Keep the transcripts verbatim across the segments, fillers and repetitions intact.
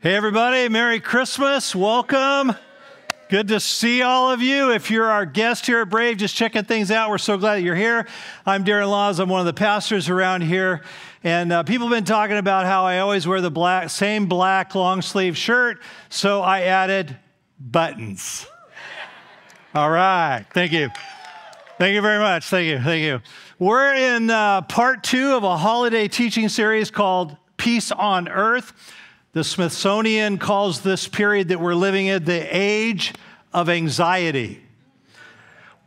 Hey everybody, Merry Christmas, welcome. Good to see all of you. If you're our guest here at Brave, just checking things out, we're so glad that you're here. I'm Daren Laws, I'm one of the pastors around here. And uh, people have been talking about how I always wear the black, same black long sleeve shirt, so I added buttons. All right, thank you. Thank you very much, thank you, thank you. We're in uh, part two of a holiday teaching series called Peace on Earth. The Smithsonian calls this period that we're living in the age of anxiety.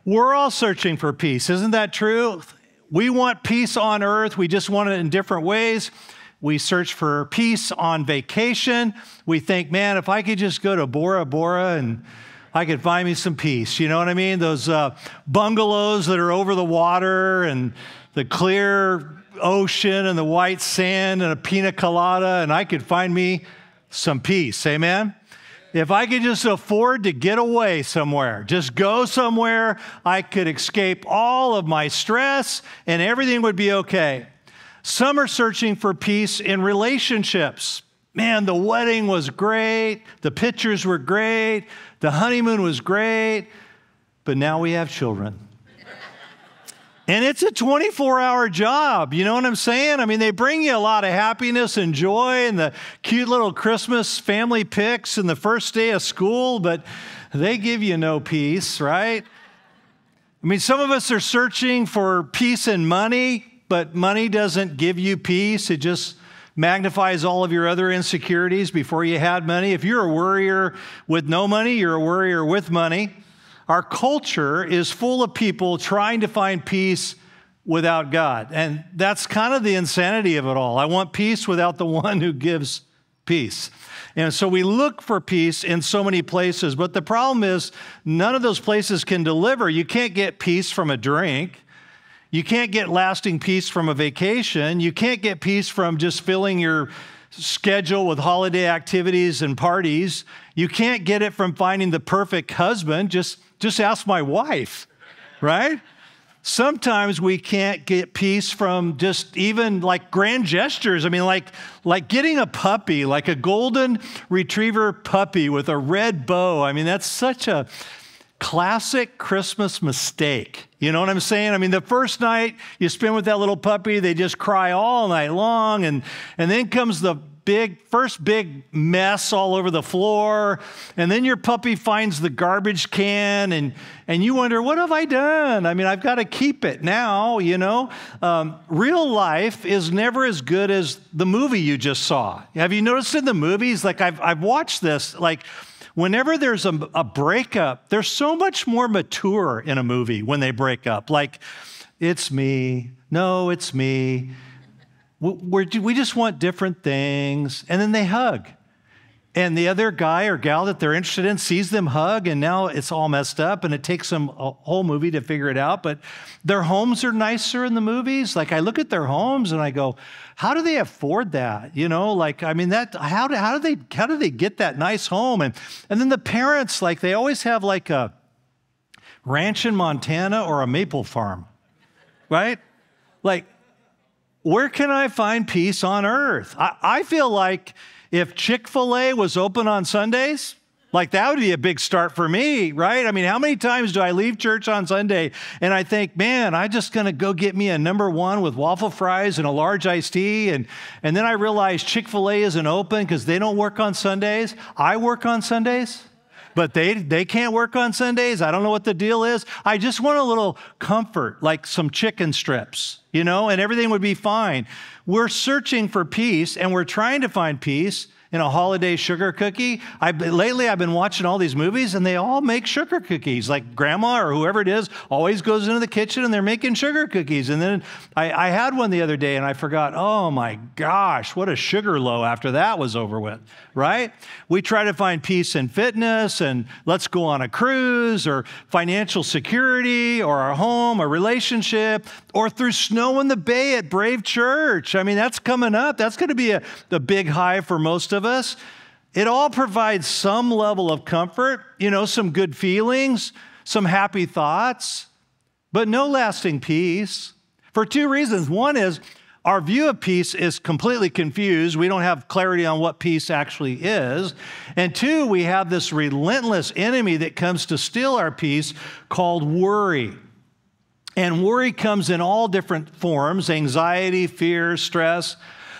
We're all searching for peace, isn't that true? We want peace on earth, we just want it in different ways. We search for peace on vacation. We think, man, if I could just go to Bora Bora and I could find me some peace, you know what I mean? Those uh, bungalows that are over the water and the clear ocean and the white sand and a pina colada, and I could find me some peace, amen? If I could just afford to get away somewhere, just go somewhere, I could escape all of my stress and everything would be okay. Some are searching for peace in relationships. Man, the wedding was great, the pictures were great, the honeymoon was great, but now we have children. And it's a twenty-four hour job, you know what I'm saying? I mean, they bring you a lot of happiness and joy and the cute little Christmas family pics and the first day of school, but they give you no peace, right? I mean, some of us are searching for peace in money, but money doesn't give you peace. It just magnifies all of your other insecurities before you had money. If you're a worrier with no money, you're a worrier with money. Our culture is full of people trying to find peace without God. And that's kind of the insanity of it all. I want peace without the one who gives peace. And so we look for peace in so many places. But the problem is none of those places can deliver. You can't get peace from a drink. You can't get lasting peace from a vacation. You can't get peace from just filling your schedule with holiday activities and parties. You can't get it from finding the perfect husband. Just Just ask my wife, right? Sometimes we can't get peace from just even like grand gestures. I mean, like, like getting a puppy, like a golden retriever puppy with a red bow. I mean, that's such a classic Christmas mistake. You know what I'm saying? I mean, the first night you spend with that little puppy, they just cry all night long. And, and then comes the Big, first big mess all over the floor, and then your puppy finds the garbage can, and, and you wonder, what have I done? I mean, I've got to keep it now, you know? Um, real life is never as good as the movie you just saw. Have you noticed in the movies, like I've, I've watched this, like whenever there's a, a breakup, they're so much more mature in a movie when they break up. Like, it's me, no, it's me. We're, we just want different things. And then they hug. And the other guy or gal that they're interested in sees them hug, and now it's all messed up, and it takes them a whole movie to figure it out. But their homes are nicer in the movies. Like, I look at their homes, and I go, how do they afford that? You know, like, I mean, that how do, how do, they, how do they get that nice home? And, and then the parents, like, they always have, like, a ranch in Montana or a maple farm, right? Like, where can I find peace on earth? I, I feel like if Chick-fil-A was open on Sundays, like that would be a big start for me, right? I mean, how many times do I leave church on Sunday and I think, man, I'm just gonna go get me a number one with waffle fries and a large iced tea, and, and then I realize Chick-fil-A isn't open because they don't work on Sundays. I work on Sundays, but they, they can't work on Sundays. I don't know what the deal is. I just want a little comfort, like some chicken strips, you know, and everything would be fine. We're searching for peace, and we're trying to find peace in a holiday sugar cookie. I, lately, I've been watching all these movies, and they all make sugar cookies. Like grandma or whoever it is always goes into the kitchen, and they're making sugar cookies. And then I, I had one the other day, and I forgot, oh, my gosh, what a sugar low after that was over with, right? We try to find peace in fitness, and let's go on a cruise, or financial security, or our home, or relationship, or through snow in the bay at Brave Church. I mean, that's coming up. That's going to be a, a big high for most of us. It all provides some level of comfort, you know, some good feelings, some happy thoughts, but no lasting peace for two reasons. One is our view of peace is completely confused. We don't have clarity on what peace actually is. And two, we have this relentless enemy that comes to steal our peace called worry. And worry comes in all different forms: anxiety, fear, stress.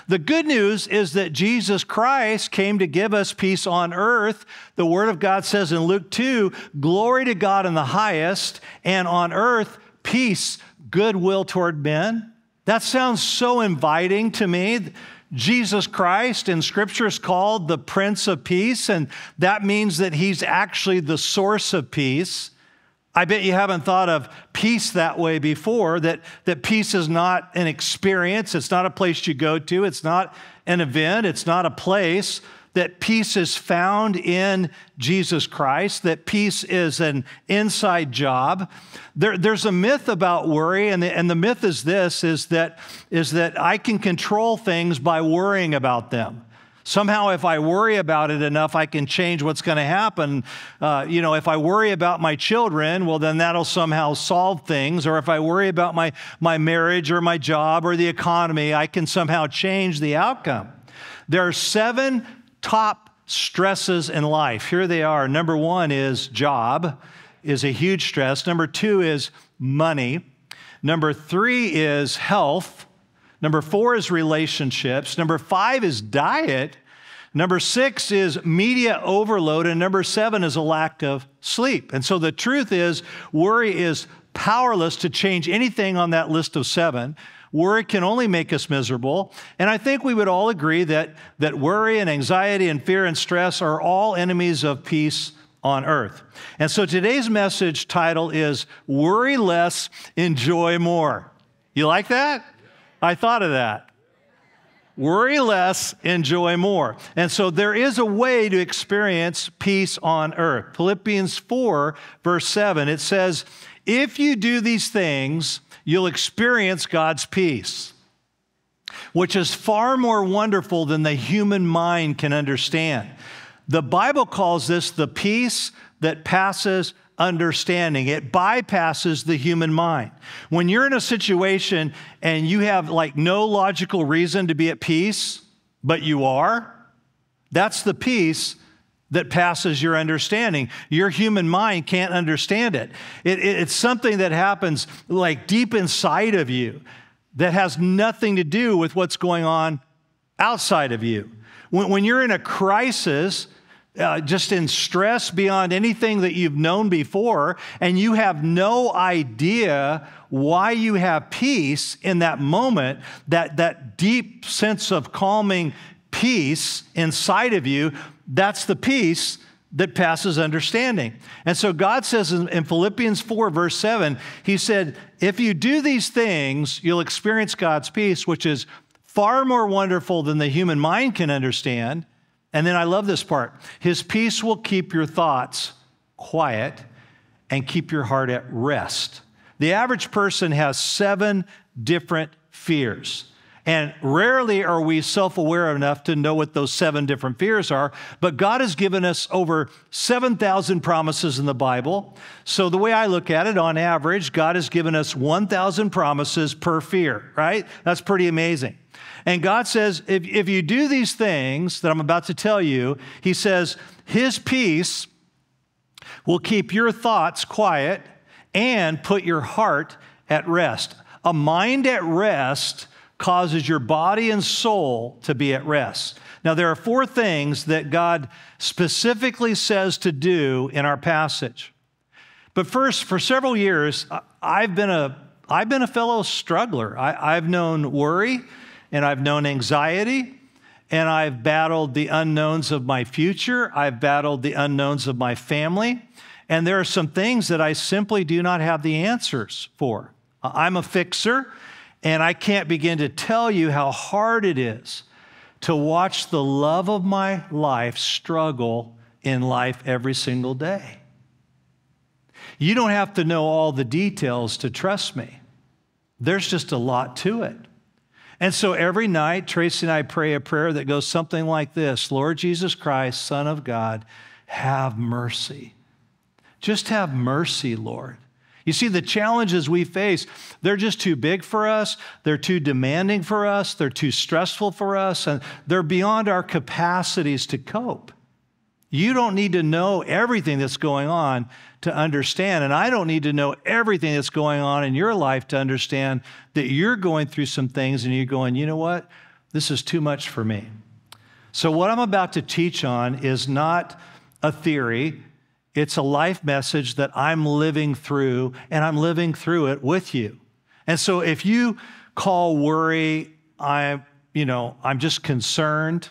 The good news is that Jesus Christ came to give us peace on earth. The Word of God says in Luke two, glory to God in the highest, and on earth, peace, goodwill toward men. That sounds so inviting to me. Jesus Christ in Scripture is called the Prince of Peace, and that means that He's actually the source of peace. I bet you haven't thought of peace that way before, that, that peace is not an experience. It's not a place you go to. It's not an event. It's not a place. That peace is found in Jesus Christ, that peace is an inside job. There, there's a myth about worry, and the, and the myth is this, is that, is that I can control things by worrying about them. Somehow, if I worry about it enough, I can change what's going to happen. Uh, you know, if I worry about my children, well, then that'll somehow solve things. Or if I worry about my, my marriage or my job or the economy, I can somehow change the outcome. There are seven top stresses in life. Here they are. Number one is job, is a huge stress. Number two is money. Number three is health. Number four is relationships. Number five is diet. Number six is media overload. And number seven is a lack of sleep. And so the truth is, worry is powerless to change anything on that list of seven. Worry can only make us miserable. And I think we would all agree that, that worry and anxiety and fear and stress are all enemies of peace on earth. And so today's message title is Worry Less, Enjoy More. You like that? I thought of that. Worry less, enjoy more. And so there is a way to experience peace on earth. Philippians four, verse seven, it says, if you do these things, you'll experience God's peace, which is far more wonderful than the human mind can understand. The Bible calls this the peace that passes understanding. It bypasses the human mind. When you're in a situation and you have like no logical reason to be at peace, but you are, that's the peace that passes your understanding. Your human mind can't understand it. It, it. It's something that happens like deep inside of you that has nothing to do with what's going on outside of you. When, when you're in a crisis, Uh, just in stress beyond anything that you've known before, and you have no idea why you have peace in that moment, that, that deep sense of calming peace inside of you, that's the peace that passes understanding. And so God says in, in Philippians four, verse seven, He said, if you do these things, you'll experience God's peace, which is far more wonderful than the human mind can understand. And then I love this part. His peace will keep your thoughts quiet and keep your heart at rest. The average person has seven different fears. And rarely are we self-aware enough to know what those seven different fears are. But God has given us over seven thousand promises in the Bible. So the way I look at it, on average, God has given us one thousand promises per fear, right? That's pretty amazing. And God says, if, if you do these things that I'm about to tell you, He says, His peace will keep your thoughts quiet and put your heart at rest. A mind at rest causes your body and soul to be at rest. Now, there are four things that God specifically says to do in our passage. But first, for several years, I've been a, I've been a fellow struggler. I, I've known worry, and I've known anxiety, and I've battled the unknowns of my future. I've battled the unknowns of my family. And there are some things that I simply do not have the answers for. I'm a fixer, and I can't begin to tell you how hard it is to watch the love of my life struggle in life every single day. You don't have to know all the details to trust me. There's just a lot to it. And so every night, Tracy and I pray a prayer that goes something like this: Lord Jesus Christ, Son of God, have mercy. Just have mercy, Lord. You see, the challenges we face, they're just too big for us. They're too demanding for us. They're too stressful for us. And they're beyond our capacities to cope. You don't need to know everything that's going on to understand. And I don't need to know everything that's going on in your life to understand that you're going through some things and you're going, you know what? This is too much for me. So what I'm about to teach on is not a theory. It's a life message that I'm living through, and I'm living through it with you. And so if you call worry, I, you know, I'm just concerned,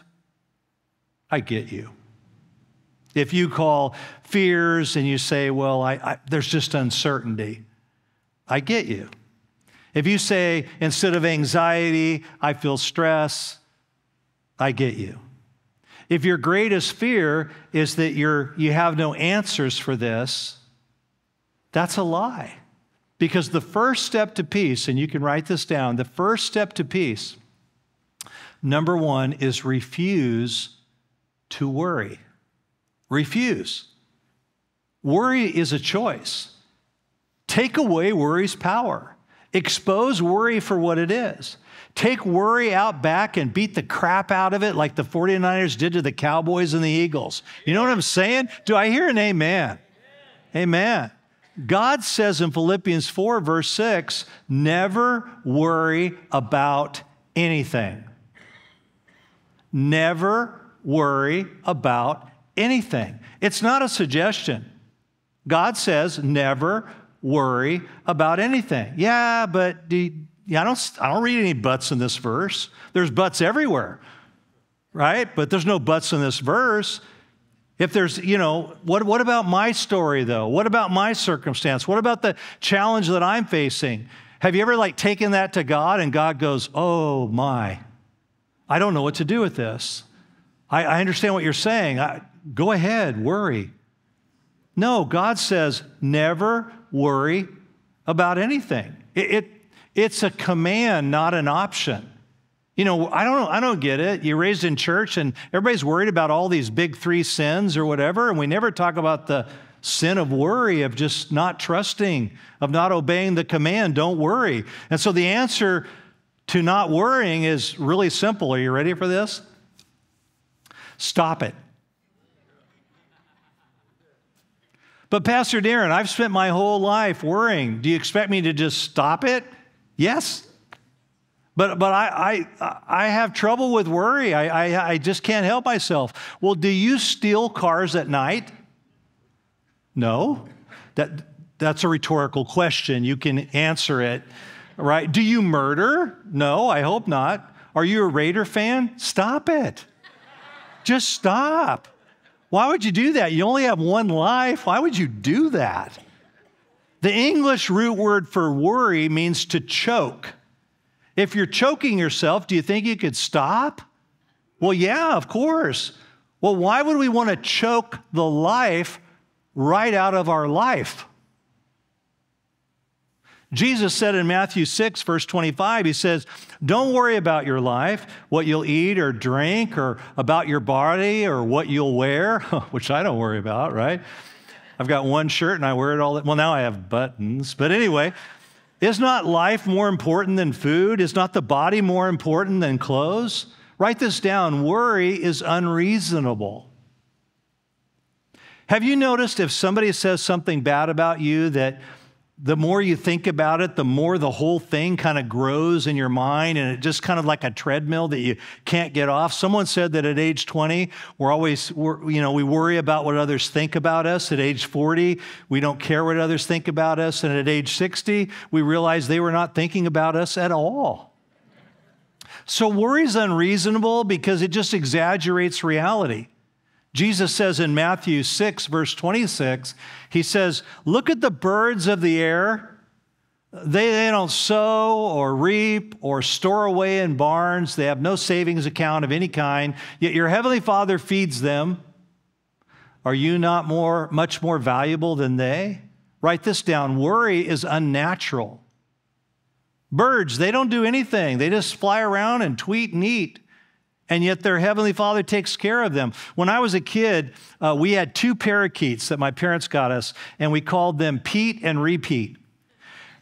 I get you. If you call fears and you say, well, I, I, there's just uncertainty, I get you. If you say, instead of anxiety, I feel stress, I get you. If your greatest fear is that you're, you have no answers for this, that's a lie. Because the first step to peace, and you can write this down, the first step to peace, number one, is refuse to worry. Refuse. Worry is a choice. Take away worry's power. Expose worry for what it is. Take worry out back and beat the crap out of it like the forty-niners did to the Cowboys and the Eagles. You know what I'm saying? Do I hear an amen? Amen. Amen. God says in Philippians four, verse six, never worry about anything. Never worry about anything. It's not a suggestion. God says never worry about anything. Yeah, but do you, Yeah, I don't, I don't read any buts in this verse. There's buts everywhere, right? But there's no buts in this verse. If there's, you know, what, what about my story, though? What about my circumstance? What about the challenge that I'm facing? Have you ever, like, taken that to God and God goes, oh, my, I don't know what to do with this. I, I understand what you're saying. I, go ahead, worry. No, God says never worry about anything. It, it It's a command, not an option. You know, I don't know, I don't get it. You're raised in church and everybody's worried about all these big three sins or whatever, and we never talk about the sin of worry, of just not trusting, of not obeying the command, don't worry. And so the answer to not worrying is really simple. Are you ready for this? Stop it. But Pastor Daren, I've spent my whole life worrying. Do you expect me to just stop it? Yes, but, but I, I, I have trouble with worry. I, I, I just can't help myself. Well, do you steal cars at night? No. That, that's a rhetorical question. You can answer it, right? Do you murder? No, I hope not. Are you a Raider fan? Stop it. Just stop. Why would you do that? You only have one life. Why would you do that? The English root word for worry means to choke. If you're choking yourself, do you think you could stop? Well, yeah, of course. Well, why would we want to choke the life right out of our life? Jesus said in Matthew six, verse twenty-five, he says, don't worry about your life, what you'll eat or drink, or about your body or what you'll wear, which I don't worry about, right? I've got one shirt and I wear it all. Well, now I have buttons. But anyway, is not life more important than food? Is not the body more important than clothes? Write this down. Worry is unreasonable. Have you noticed if somebody says something bad about you that the more you think about it, the more the whole thing kind of grows in your mind, and it just kind of like a treadmill that you can't get off. Someone said that at age twenty, we're always, we're, you know, we worry about what others think about us. At age forty, we don't care what others think about us. And at age sixty, we realize they were not thinking about us at all. So worry is unreasonable because it just exaggerates reality. Jesus says in Matthew six, verse twenty-six, he says, look at the birds of the air. They, they don't sow or reap or store away in barns. They have no savings account of any kind, yet your heavenly Father feeds them. Are you not more, much more valuable than they? Write this down. Worry is unnatural. Birds, they don't do anything. They just fly around and tweet and eat. And yet their heavenly Father takes care of them. When I was a kid, uh, we had two parakeets that my parents got us, and we called them Pete and Repeat.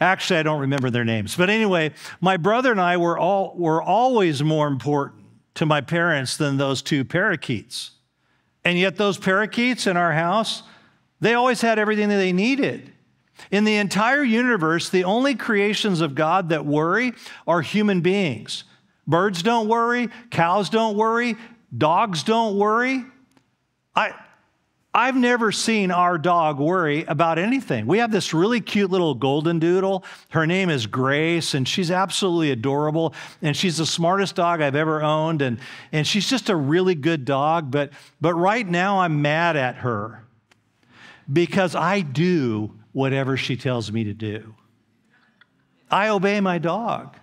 Actually, I don't remember their names. But anyway, my brother and I were, all, were always more important to my parents than those two parakeets. And yet those parakeets in our house, they always had everything that they needed. In the entire universe, the only creations of God that worry are human beings. Birds don't worry. Cows don't worry. Dogs don't worry. I, I've never seen our dog worry about anything. We have this really cute little golden doodle. Her name is Grace, and she's absolutely adorable. And she's the smartest dog I've ever owned. And, and she's just a really good dog. But, but right now, I'm mad at her because I do whatever she tells me to do. I obey my dog.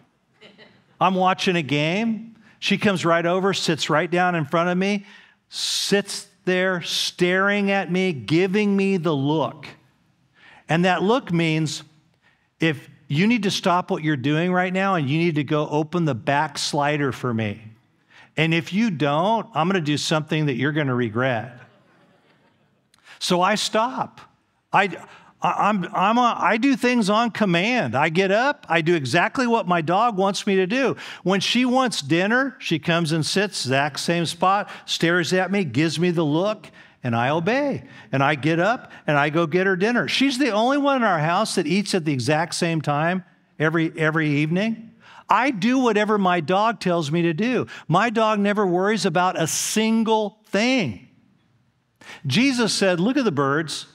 I'm watching a game. She comes right over, sits right down in front of me, sits there staring at me, giving me the look. And that look means if you need to stop what you're doing right now and you need to go open the back slider for me. And if you don't, I'm going to do something that you're going to regret. So I stop. I... I'm, I'm a, I do things on command. I get up. I do exactly what my dog wants me to do. When she wants dinner, she comes and sits, exact same spot, stares at me, gives me the look, and I obey. And I get up, and I go get her dinner. She's the only one in our house that eats at the exact same time every, every evening. I do whatever my dog tells me to do. My dog never worries about a single thing. Jesus said, look at the birds.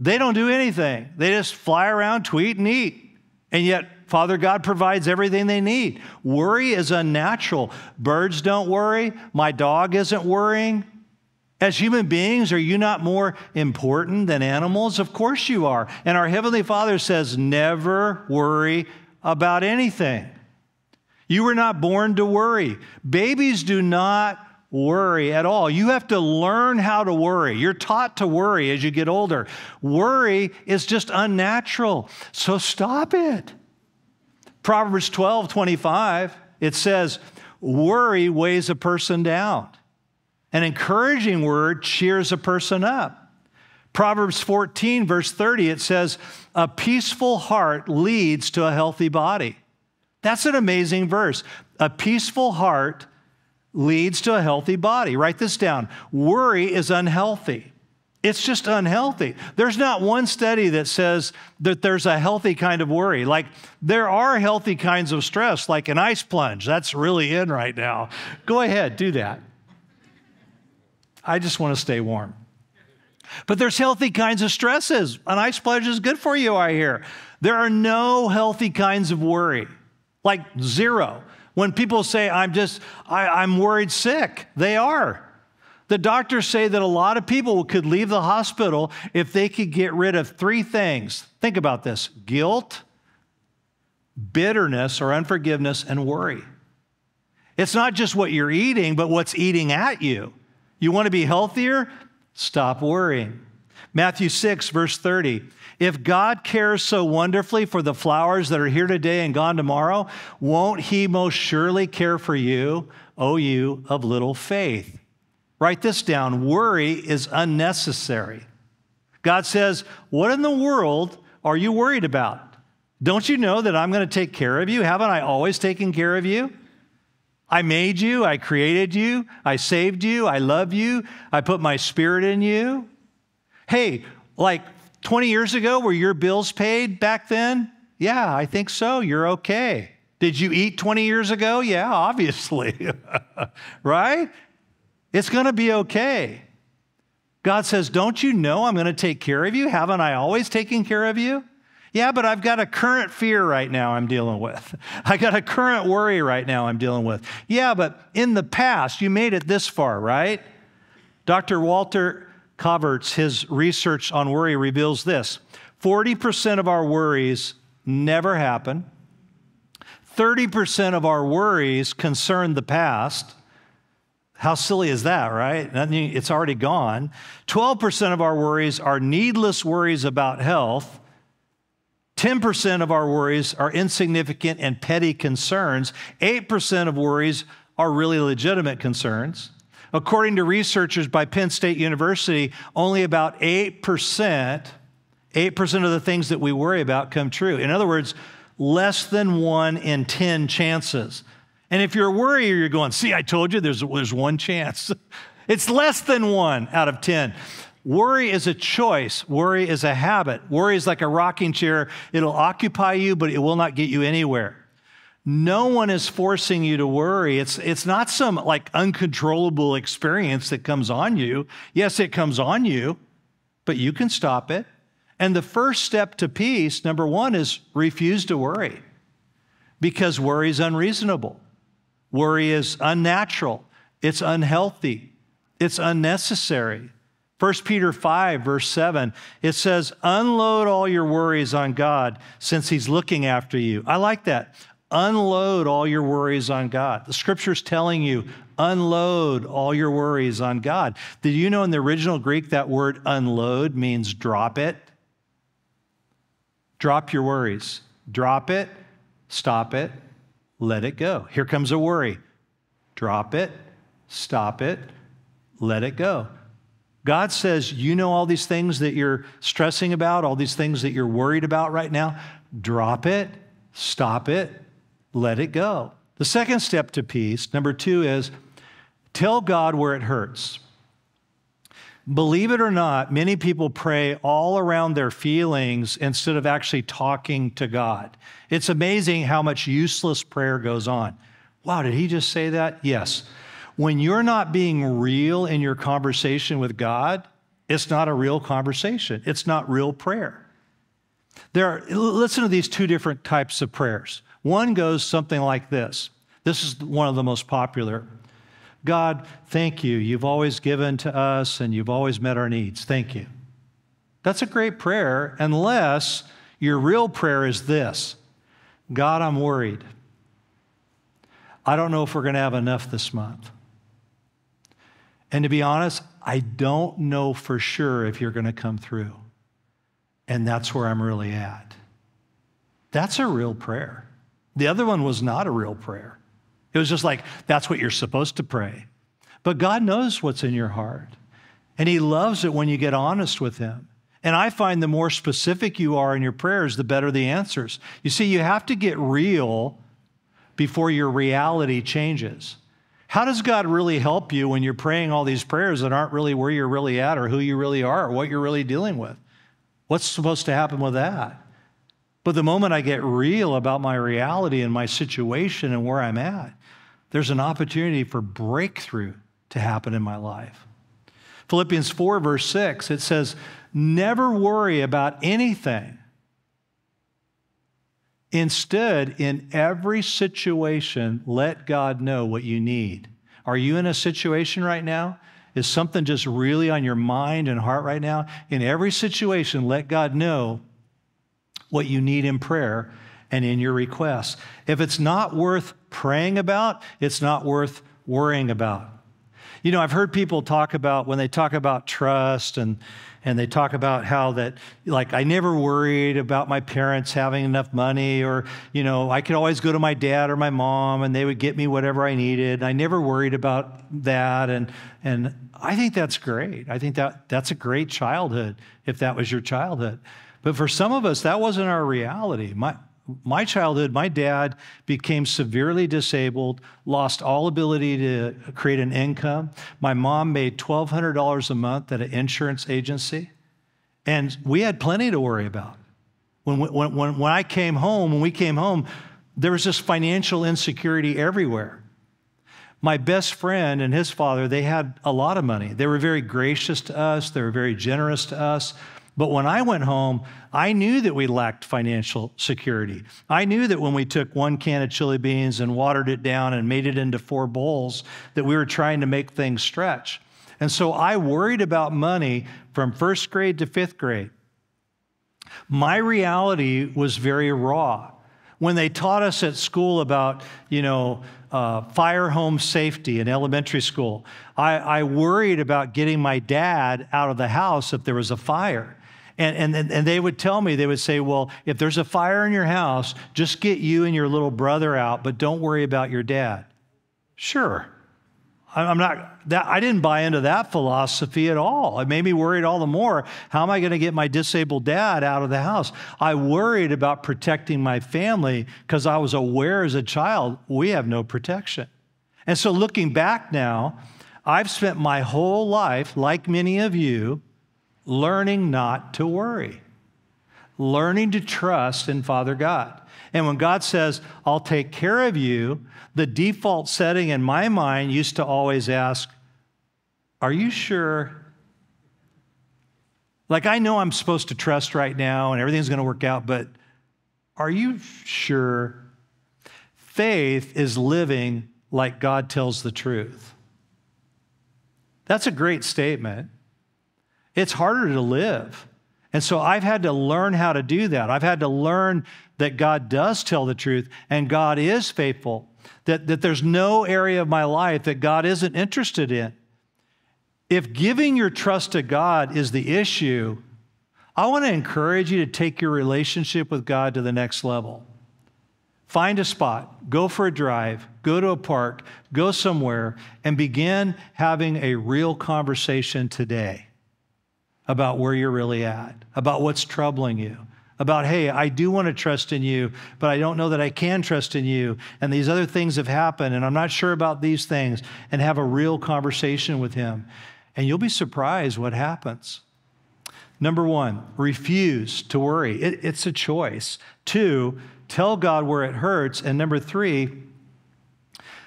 They don't do anything. They just fly around, tweet, and eat. And yet, Father God provides everything they need. Worry is unnatural. Birds don't worry. My dog isn't worrying. As human beings, are you not more important than animals? Of course you are. And our Heavenly Father says, never worry about anything. You were not born to worry. Babies do not worry. Worry at all. You have to learn how to worry. You're taught to worry as you get older. Worry is just unnatural. So stop it. Proverbs twelve twenty-five, it says, worry weighs a person down. An encouraging word cheers a person up. Proverbs fourteen, verse thirty, it says, a peaceful heart leads to a healthy body. That's an amazing verse. A peaceful heart leads to a healthy body. Write this down. Worry is unhealthy. It's just unhealthy. There's not one study that says that there's a healthy kind of worry. Like, there are healthy kinds of stress, like an ice plunge. That's really in right now. Go ahead, do that. I just want to stay warm. But there's healthy kinds of stresses. An ice plunge is good for you, I hear. There are no healthy kinds of worry, like zero. When people say, I'm just, I, I'm worried sick, they are. The doctors say that a lot of people could leave the hospital if they could get rid of three things. Think about this: guilt, bitterness or unforgiveness, and worry. It's not just what you're eating, but what's eating at you. You want to be healthier? Stop worrying. Matthew six, verse thirty. If God cares so wonderfully for the flowers that are here today and gone tomorrow, won't He most surely care for you, O you of little faith? Write this down. Worry is unnecessary. God says, what in the world are you worried about? Don't you know that I'm going to take care of you? Haven't I always taken care of you? I made you. I created you. I saved you. I love you. I put my spirit in you. Hey, like, twenty years ago, were your bills paid back then? Yeah, I think so. You're okay. Did you eat twenty years ago? Yeah, obviously. Right? It's going to be okay. God says, don't you know I'm going to take care of you? Haven't I always taken care of you? Yeah, but I've got a current fear right now I'm dealing with. I got a current worry right now I'm dealing with. Yeah, but in the past, you made it this far, right? Doctor Walter Coverts, his research on worry reveals this. forty percent of our worries never happen. thirty percent of our worries concern the past. How silly is that, right? Nothing, it's already gone. twelve percent of our worries are needless worries about health. ten percent of our worries are insignificant and petty concerns. eight percent of worries are really legitimate concerns. According to researchers by Penn State University, only about eight percent, eight percent of the things that we worry about come true. In other words, less than one in ten chances. And if you're a worrier, you're going, see, I told you there's, there's one chance. It's less than one out of ten. Worry is a choice. Worry is a habit. Worry is like a rocking chair. It'll occupy you, but it will not get you anywhere. No one is forcing you to worry. It's, it's not some like uncontrollable experience that comes on you. Yes, it comes on you, but you can stop it. And the first step to peace, number one, is refuse to worry, because worry is unreasonable. Worry is unnatural. It's unhealthy. It's unnecessary. First Peter five, verse seven, it says, unload all your worries on God since he's looking after you. I like that. Unload all your worries on God. The scripture's telling you, unload all your worries on God. Did you know in the original Greek that word unload means drop it? Drop your worries. Drop it. Stop it. Let it go. Here comes a worry. Drop it. Stop it. Let it go. God says, you know all these things that you're stressing about, all these things that you're worried about right now. Drop it. Stop it. Let it go. The second step to peace, number two, is tell God where it hurts. Believe it or not, many people pray all around their feelings instead of actually talking to God. It's amazing how much useless prayer goes on. Wow, did he just say that? Yes. When you're not being real in your conversation with God, it's not a real conversation. It's not real prayer. There are, listen to these two different types of prayers. One goes something like this. This is one of the most popular. God, thank you. You've always given to us and you've always met our needs. Thank you. That's a great prayer, unless your real prayer is this. God, I'm worried. I don't know if we're going to have enough this month. And to be honest, I don't know for sure if you're going to come through. And that's where I'm really at. That's a real prayer. The other one was not a real prayer. It was just like, that's what you're supposed to pray. But God knows what's in your heart. And he loves it when you get honest with him. And I find the more specific you are in your prayers, the better the answers. You see, you have to get real before your reality changes. How does God really help you when you're praying all these prayers that aren't really where you're really at or who you really are or what you're really dealing with? What's supposed to happen with that? But the moment I get real about my reality and my situation and where I'm at, there's an opportunity for breakthrough to happen in my life. Philippians four, verse six, it says, never worry about anything. Instead, in every situation, let God know what you need. Are you in a situation right now? Is something just really on your mind and heart right now? In every situation, let God know what you need in prayer and in your requests. If it's not worth praying about, it's not worth worrying about. You know, I've heard people talk about, when they talk about trust and And they talk about how that, like, I never worried about my parents having enough money, or, you know, I could always go to my dad or my mom and they would get me whatever I needed. I never worried about that. And, and I think that's great. I think that that's a great childhood if that was your childhood. But for some of us, that wasn't our reality. My, my childhood, my dad became severely disabled, lost all ability to create an income. My mom made twelve hundred dollars a month at an insurance agency, and we had plenty to worry about. When, when, when, when I came home, when we came home, there was just financial insecurity everywhere. My best friend and his father, they had a lot of money. They were very gracious to us. They were very generous to us. But when I went home, I knew that we lacked financial security. I knew that when we took one can of chili beans and watered it down and made it into four bowls, that we were trying to make things stretch. And so I worried about money from first grade to fifth grade. My reality was very raw. When they taught us at school about, you know, uh, fire home safety in elementary school, I, I worried about getting my dad out of the house if there was a fire. And, and, and they would tell me, they would say, well, if there's a fire in your house, just get you and your little brother out, but don't worry about your dad. Sure, I'm not that I didn't buy into that philosophy at all. It made me worried all the more. How am I going to get my disabled dad out of the house? I worried about protecting my family because I was aware as a child, we have no protection. And so looking back now, I've spent my whole life, like many of you, learning not to worry, learning to trust in Father God. And when God says, I'll take care of you, the default setting in my mind used to always ask, are you sure? Like, I know I'm supposed to trust right now and everything's going to work out, but are you sure? Faith is living like God tells the truth. That's a great statement. It's harder to live. And so I've had to learn how to do that. I've had to learn that God does tell the truth and God is faithful, that, that there's no area of my life that God isn't interested in. If giving your trust to God is the issue, I want to encourage you to take your relationship with God to the next level. Find a spot, go for a drive, go to a park, go somewhere, and begin having a real conversation today about where you're really at, about what's troubling you, about, hey, I do want to trust in you, but I don't know that I can trust in you, and these other things have happened, and I'm not sure about these things, and have a real conversation with him. And you'll be surprised what happens. Number one, refuse to worry. It, it's a choice. Two, tell God where it hurts. And number three,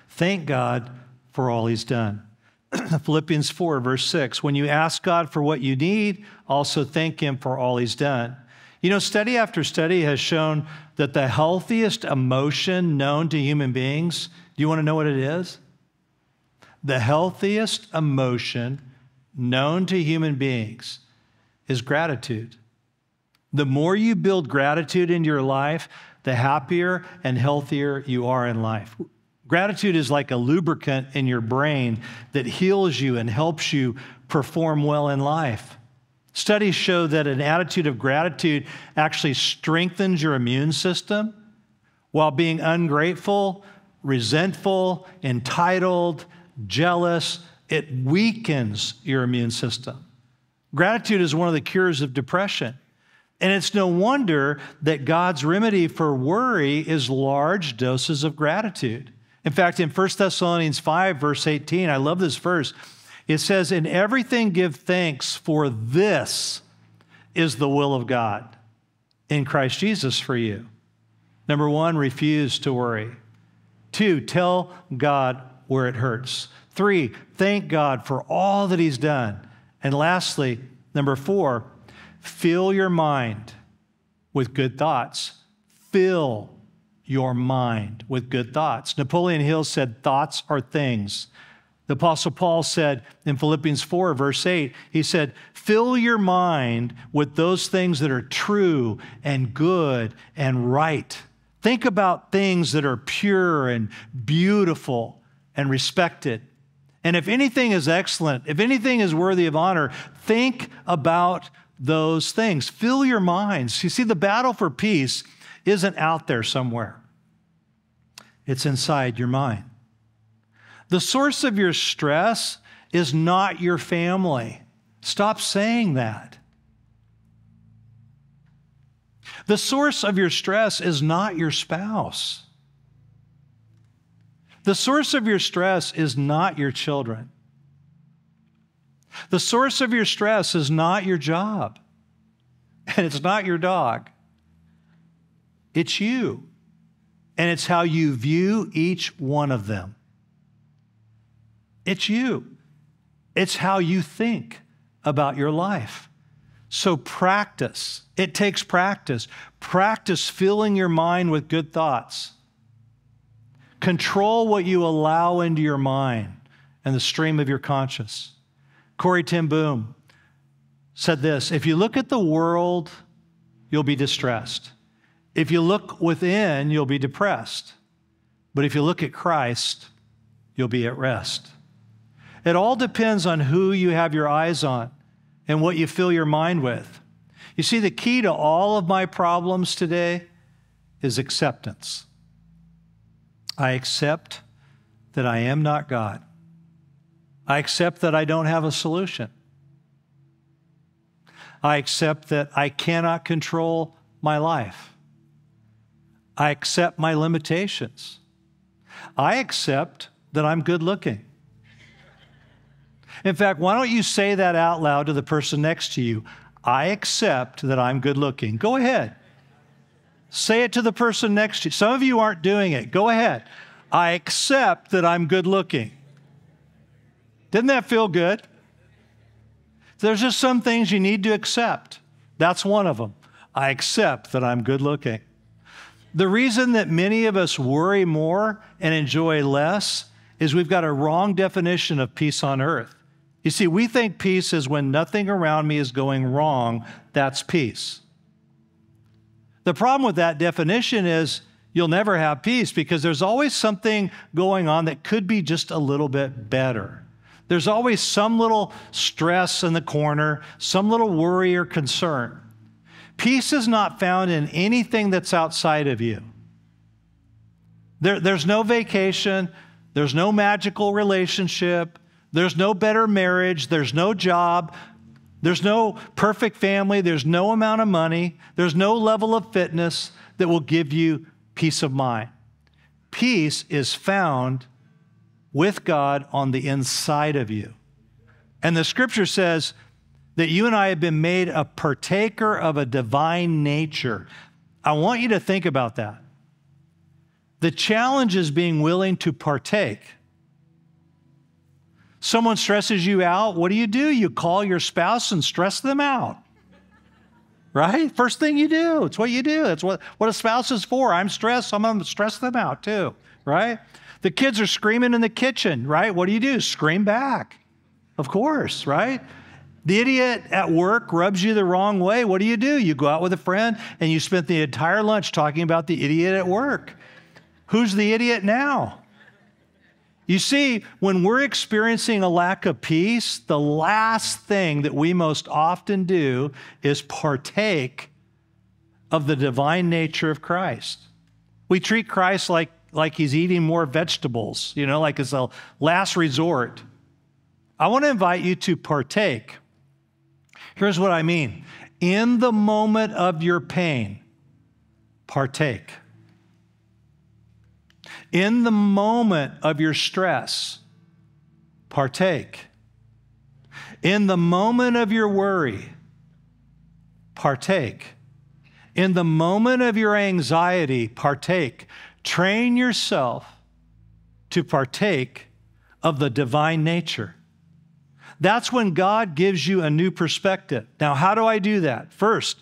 thank God for all he's done. Philippians four, verse six, when you ask God for what you need, also thank him for all he's done. You know, study after study has shown that the healthiest emotion known to human beings, do you want to know what it is? The healthiest emotion known to human beings is gratitude. The more you build gratitude into your life, the happier and healthier you are in life. Gratitude is like a lubricant in your brain that heals you and helps you perform well in life. Studies show that an attitude of gratitude actually strengthens your immune system, while being ungrateful, resentful, entitled, jealous, it weakens your immune system. Gratitude is one of the cures of depression. And it's no wonder that God's remedy for worry is large doses of gratitude. In fact, in First Thessalonians five, verse eighteen, I love this verse. It says, in everything give thanks, for this is the will of God in Christ Jesus for you. Number one, refuse to worry. Two, tell God where it hurts. Three, thank God for all that he's done. And lastly, number four, fill your mind with good thoughts. Fill your mind with good thoughts. Napoleon Hill said, thoughts are things. The Apostle Paul said in Philippians four, verse eight, he said, fill your mind with those things that are true and good and right. Think about things that are pure and beautiful and respected. And if anything is excellent, if anything is worthy of honor, think about those things. Fill your minds. You see, the battle for peace isn't out there somewhere. It's inside your mind. The source of your stress is not your family. Stop saying that. The source of your stress is not your spouse. The source of your stress is not your children. The source of your stress is not your job. And it's not your dog. It's you. And it's how you view each one of them. It's you. It's how you think about your life. So practice. It takes practice. Practice filling your mind with good thoughts. Control what you allow into your mind and the stream of your conscience. Corrie ten Boom said this, if you look at the world, you'll be distressed. If you look within, you'll be depressed. But if you look at Christ, you'll be at rest. It all depends on who you have your eyes on and what you fill your mind with. You see, the key to all of my problems today is acceptance. I accept that I am not God. I accept that I don't have a solution. I accept that I cannot control my life. I accept my limitations. I accept that I'm good looking. In fact, why don't you say that out loud to the person next to you? I accept that I'm good looking. Go ahead. Say it to the person next to you. Some of you aren't doing it. Go ahead. I accept that I'm good looking. Didn't that feel good? There's just some things you need to accept. That's one of them. I accept that I'm good looking. The reason that many of us worry more and enjoy less is we've got a wrong definition of peace on earth. You see, we think peace is when nothing around me is going wrong. That's peace. The problem with that definition is you'll never have peace because there's always something going on that could be just a little bit better. There's always some little stress in the corner, some little worry or concern. Peace is not found in anything that's outside of you. There, there's no vacation. There's no magical relationship. There's no better marriage. There's no job. There's no perfect family. There's no amount of money. There's no level of fitness that will give you peace of mind. Peace is found with God on the inside of you. And the scripture says that you and I have been made a partaker of a divine nature. I want you to think about that. The challenge is being willing to partake. Someone stresses you out. What do you do? You call your spouse and stress them out, right? First thing you do. It's what you do. That's what, what a spouse is for. I'm stressed. I'm going to stress them out too, right? The kids are screaming in the kitchen, right? What do you do? Scream back. Of course, right? The idiot at work rubs you the wrong way. What do you do? You go out with a friend and you spent the entire lunch talking about the idiot at work. Who's the idiot now? You see, when we're experiencing a lack of peace, the last thing that we most often do is partake of the divine nature of Christ. We treat Christ like, like he's eating more vegetables, you know, like it's a last resort. I want to invite you to partake. Here's what I mean. In the moment of your pain, partake. In the moment of your stress, partake. In the moment of your worry, partake. In the moment of your anxiety, partake. Train yourself to partake of the divine nature. That's when God gives you a new perspective. Now, how do I do that? First,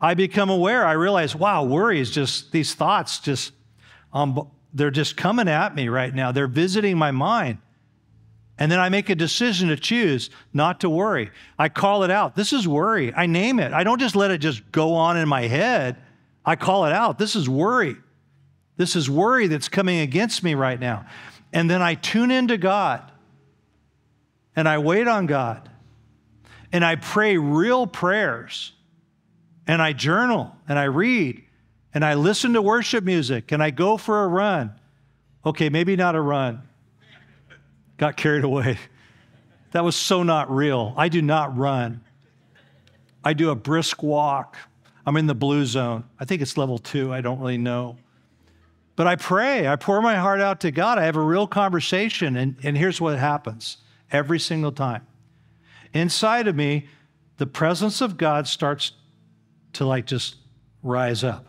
I become aware. I realize, wow, worry is just, these thoughts just, um, they're just coming at me right now. They're visiting my mind. And then I make a decision to choose not to worry. I call it out. This is worry. I name it. I don't just let it just go on in my head. I call it out. This is worry. This is worry that's coming against me right now. And then I tune into God and I wait on God and I pray real prayers and I journal and I read. And I listen to worship music, and I go for a run. Okay, maybe not a run. Got carried away. That was so not real. I do not run. I do a brisk walk. I'm in the blue zone. I think it's level two. I don't really know. But I pray. I pour my heart out to God. I have a real conversation, and, and here's what happens every single time. Inside of me, the presence of God starts to like just rise up.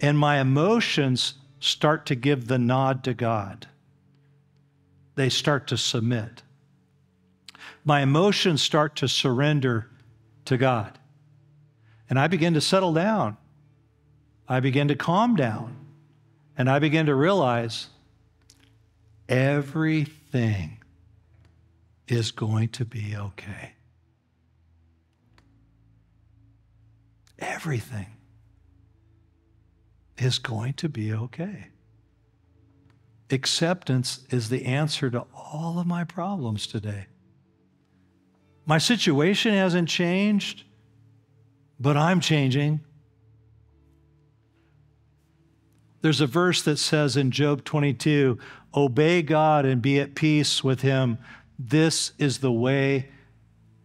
And my emotions start to give the nod to God. They start to submit. My emotions start to surrender to God. And I begin to settle down. I begin to calm down. And I begin to realize everything is going to be okay. Everything is going to be okay. Acceptance is the answer to all of my problems today. My situation hasn't changed, but I'm changing. There's a verse that says in Job twenty-two, obey God and be at peace with him. This is the way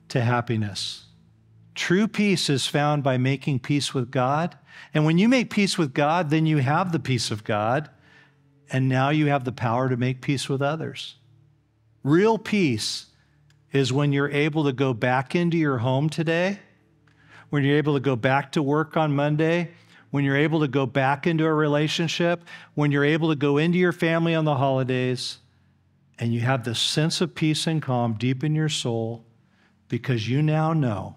to happiness. True peace is found by making peace with God. And when you make peace with God, then you have the peace of God. And now you have the power to make peace with others. Real peace is when you're able to go back into your home today, when you're able to go back to work on Monday, when you're able to go back into a relationship, when you're able to go into your family on the holidays, and you have this sense of peace and calm deep in your soul because you now know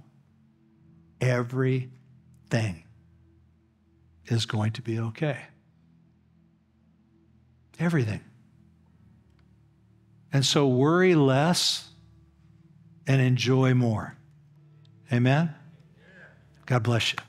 everything is going to be okay. Everything. And so worry less and enjoy more. Amen? God bless you.